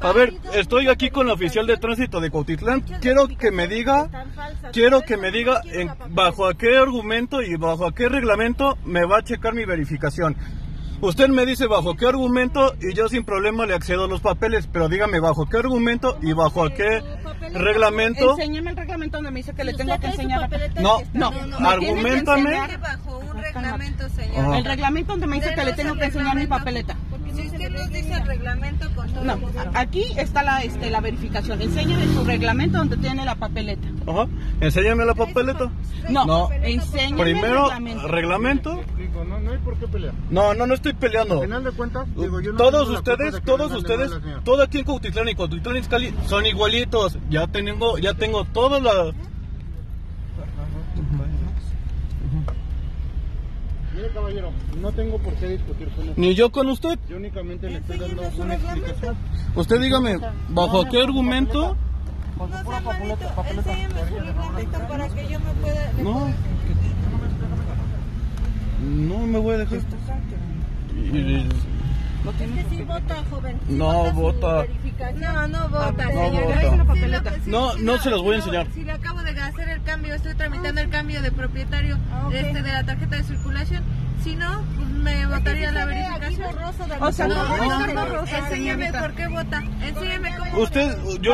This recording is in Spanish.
A ver, estoy aquí con la oficial de tránsito de Cuautitlán. Quiero que me diga bajo a qué argumento y bajo a qué reglamento me va a checar mi verificación. Usted me dice bajo qué argumento y yo sin problema le accedo a los papeles, pero dígame bajo qué argumento y bajo a qué reglamento. Enséñame el reglamento donde me dice que le tengo que enseñar. No, argumentame. El reglamento donde me dice que le tengo que enseñar mi papeleta. Si usted nos dice el reglamento con todo. No, aquí está la verificación. Enséñame su reglamento donde tiene la papeleta. Ajá. Enséñame la papeleta. No, enséñame primero el reglamento. Digo, no hay por qué pelear. No estoy peleando. Al final de cuentas, digo, yo no todos ustedes, todo aquí en Cuautitlán y Cuautitlán Izcalli son igualitos. Ya tengo todas las. Mire, caballero, no tengo por qué discutir con usted. Ni yo con usted. Yo únicamente le estoy dando una explicación. Usted dígame, ¿bajo qué argumento? No, hermanito, enséñame su reglamento para que yo me pueda... No me voy a dejar. Es que sí vota, joven. No vota. No vota, señora. No se los voy a enseñar. Si le acabo de hacer el cambio, estoy tramitando el cambio de propietario de la tarjeta de circulación. Si no, me votaría la verificación. O sea, no, enséñame por qué vota. Enséñame cómo. Usted, yo...